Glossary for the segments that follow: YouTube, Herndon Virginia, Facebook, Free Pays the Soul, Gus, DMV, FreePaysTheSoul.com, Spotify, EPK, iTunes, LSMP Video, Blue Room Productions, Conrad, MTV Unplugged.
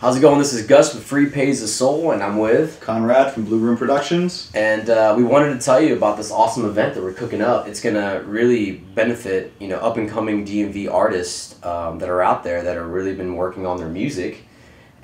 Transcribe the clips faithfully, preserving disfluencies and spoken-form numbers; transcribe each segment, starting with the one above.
How's it going? This is Gus with Free Pays the Soul, and I'm with Conrad from Blue Room Productions. And uh, we wanted to tell you about this awesome event that we're cooking up. It's going to really benefit, you know, up-and-coming D M V artists um, that are out there that have really been working on their music.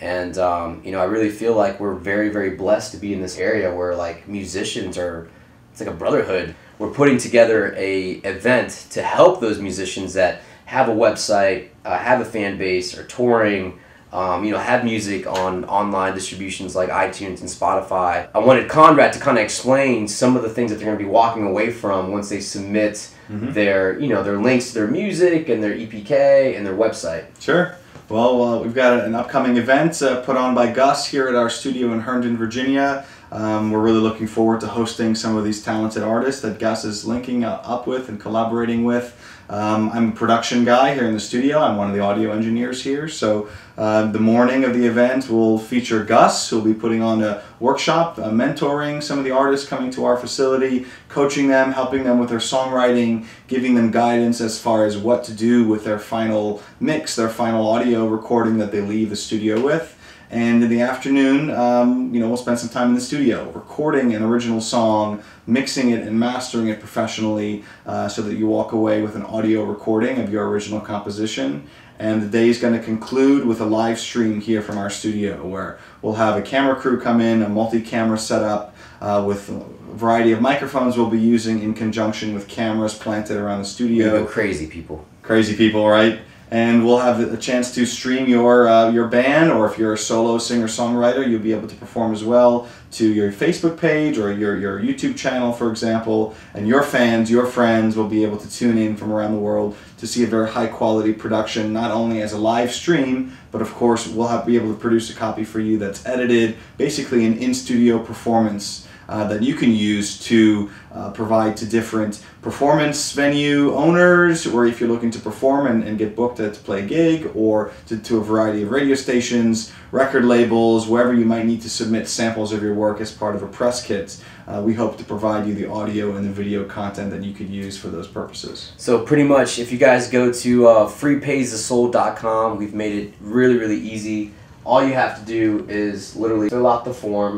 And, um, you know, I really feel like we're very, very blessed to be in this area where, like, musicians are, it's like a brotherhood. We're putting together a event to help those musicians that have a website, uh, have a fan base, are touring, um, you know, have music on online distributions like iTunes and Spotify. I wanted Conrad to kind of explain some of the things that they're going to be walking away from once they submit mm-hmm. their, you know, their links to their music and their E P K and their website. Sure. Well, uh, we've got an upcoming event uh, put on by Gus here at our studio in Herndon, Virginia. Um, we're really looking forward to hosting some of these talented artists that Gus is linking uh, up with and collaborating with. Um, I'm a production guy here in the studio. I'm one of the audio engineers here. So uh, the morning of the event will feature Gus, who will be putting on a workshop, uh, mentoring some of the artists coming to our facility, coaching them, helping them with their songwriting, giving them guidance as far as what to do with their final mix, their final audio recording that they leave the studio with. And in the afternoon, um, you know, we'll spend some time in the studio recording an original song, mixing it and mastering it professionally uh, so that you walk away with an audio recording of your original composition. And the day is going to conclude with a live stream here from our studio where we'll have a camera crew come in, a multi-camera setup uh, with a variety of microphones we'll be using in conjunction with cameras planted around the studio. You know, crazy people. Crazy people, right? And we'll have a chance to stream your uh, your band, or if you're a solo singer-songwriter, you'll be able to perform as well to your Facebook page or your, your YouTube channel, for example. And your fans, your friends will be able to tune in from around the world to see a very high-quality production, not only as a live stream, but of course we'll have, be able to produce a copy for you that's edited, basically an in-studio performance Uh, that you can use to uh, provide to different performance venue owners, or if you're looking to perform and, and get booked to play a gig, or to, to a variety of radio stations, record labels, wherever you might need to submit samples of your work as part of a press kit. Uh, we hope to provide you the audio and the video content that you could use for those purposes. So pretty much, if you guys go to uh, Free Pays The Soul dot com, we've made it really, really easy. All you have to do is literally fill out the form.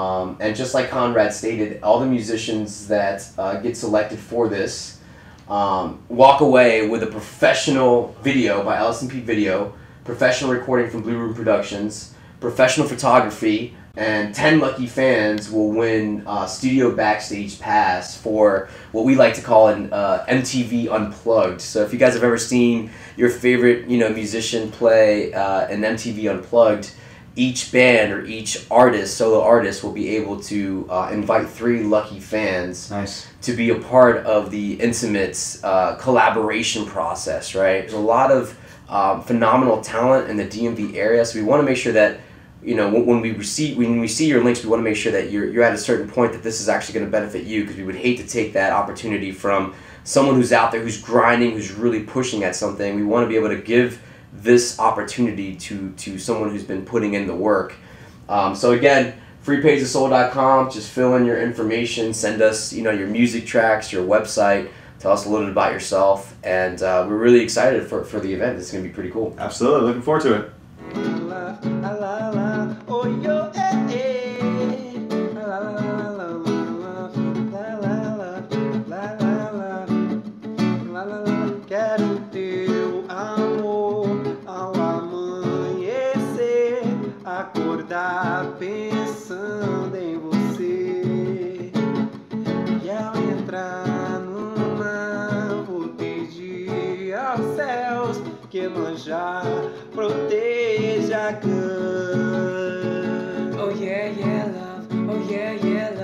Um, and just like Conrad stated, all the musicians that uh, get selected for this um, walk away with a professional video by L S M P Video, professional recording from Blue Room Productions, professional photography, and ten lucky fans will win uh, studio backstage pass for what we like to call an uh, M T V Unplugged. So if you guys have ever seen your favorite, you know, musician play uh, an M T V Unplugged, each band or each artist, solo artist, will be able to uh, invite three lucky fans nice. to be a part of the intimate uh, collaboration process, right? There's a lot of um, phenomenal talent in the D M V area, so we want to make sure that, you know, when we receive, when we see your links, we want to make sure that you're, you're at a certain point that this is actually going to benefit you, because we would hate to take that opportunity from someone who's out there, who's grinding, who's really pushing at something. We want to be able to give this opportunity to to someone who's been putting in the work. Um, so again, Free Pays The Soul dot com, just fill in your information, send us, you know, your music tracks, your website, tell us a little bit about yourself, and uh, we're really excited for, for the event. It's going to be pretty cool. Absolutely, looking forward to it. Pensando em você, e ao entrar numa voltei aos céus, que manjar proteja a Gus. Oh yeah yeah love, oh yeah yeah love.